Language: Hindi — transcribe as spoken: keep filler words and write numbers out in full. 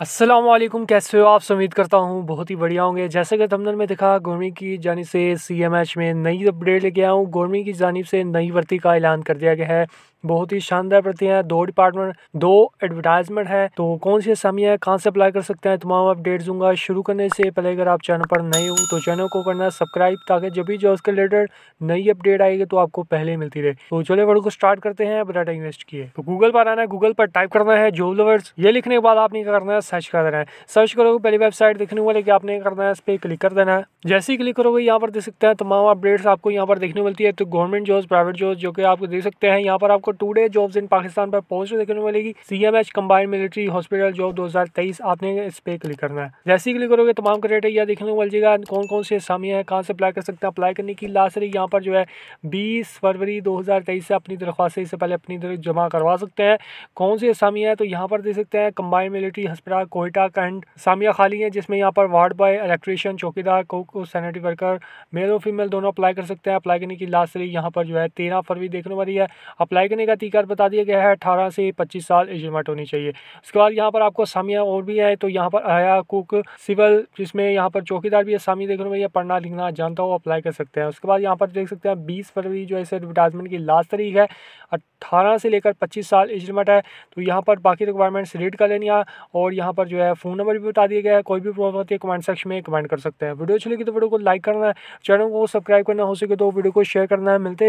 अस्सलाम वालेकुम, कैसे हो आप। उम्मीद करता हूँ बहुत ही बढ़िया होंगे। जैसे कि थंबनेल में दिखा, गवर्नमेंट की जानिब से सीएमएच में नई अपडेट लेके आया हूँ। गवर्नमेंट की जानिब से नई भर्ती का ऐलान कर दिया गया है। बहुत ही शानदार भर्ती है। दो डिपार्टमेंट, दो एडवर्टाइजमेंट है। तो कौन सी असामी है, कहाँ से अप्लाई कर सकते हैं, तमाम अपडेट्स दूंगा। शुरू करने से पहले अगर आप चैनल पर नए हो तो चैनल को करना सब्सक्राइब, ताकि जब भी जो उसके रिलेटेड नई अपडेट आएगी तो आपको पहले मिलती रहे। तो चले वीडियो को स्टार्ट करते हैं। डाटा इन्वेस्ट किए तो गूगल पर आना है, गूगल पर टाइप करना है जॉब लवर्स। ये लिखने के बाद आपने क्या करना है, सर्च कर देना है। सर्च करोगे पहली वेबसाइट दिखने वाले कि आपने करना है, इस पर क्लिक कर देना है। जैसे ही क्लिक करोगे यहाँ पर देख सकते हैं तमाम अपडेट्स आपको यहाँ पर देखने मिलती है। तो गवर्नमेंट जॉब्स, प्राइवेट जॉब्स जो कि आपको देख सकते हैं। यहाँ पर आपको today jobs in Pakistan पर पोस्ट देखने मिलेगी। CMH combined military hospital job दो हज़ार तेईस, आपने इस पर क्लिक करना है। जैसे ही क्लिक करोगे तमाम क्रेट है यह देखने को मिलेगा, कौन कौन से असामियाँ हैं, कहाँ से अप्लाई कर सकते हैं। अप्लाई करने की लास्ट तारीख यहाँ पर जो है बीस फरवरी दो हज़ार तेईस से अपनी दरख्वास्तें इससे पहले अपनी जमा करवा सकते हैं। कौन सी असामियाँ हैं तो यहाँ पर देख सकते हैं combined military hospital Quetta cantt असामियाँ खाली हैं, जिसमें यहाँ पर वार्ड बॉय, इलेक्ट्रीशियन, चौकीदार, कुक, सैनिटरी वर्कर मेल और फीमेल दोनों अप्लाई कर सकते हैं। अप्लाई करने की लास्ट तारीख यहाँ पर जो है तेरह फरवरी देखने वाली है। अप्लाई करने का तरीका बता दिया गया है, अठारह से पच्चीस साल एज लिमिट होनी चाहिए। उसके बाद यहाँ पर आपको असामियाँ और भी है। तो यहाँ पर आया कुक, सिविल, जिसमें यहाँ पर चौकीदार भी असामी देखने में, पढ़ना लिखना जानता हो, अप्लाई कर सकते हैं। उसके बाद यहाँ पर देख सकते हैं बीस फरवरी जो है इस एडवर्टाइजमेंट की लास्ट तारीख है, अठारह से लेकर पच्चीस साल एज लिमिट है। तो यहाँ पर बाकी रिक्वायरमेंट्स रीड कर लेनी है। और यहाँ पर जो है फ़ोन नंबर भी बता दिया गया है। कोई भी प्रॉब्लम होती है कमेंट सेक्शन में कमेंट कर सकते हैं। वीडियो अच्छी लगी तो वीडियो को लाइक करना है, चैनल को सब्सक्राइब करना, हो सके तो वीडियो को शेयर करना है। मिलते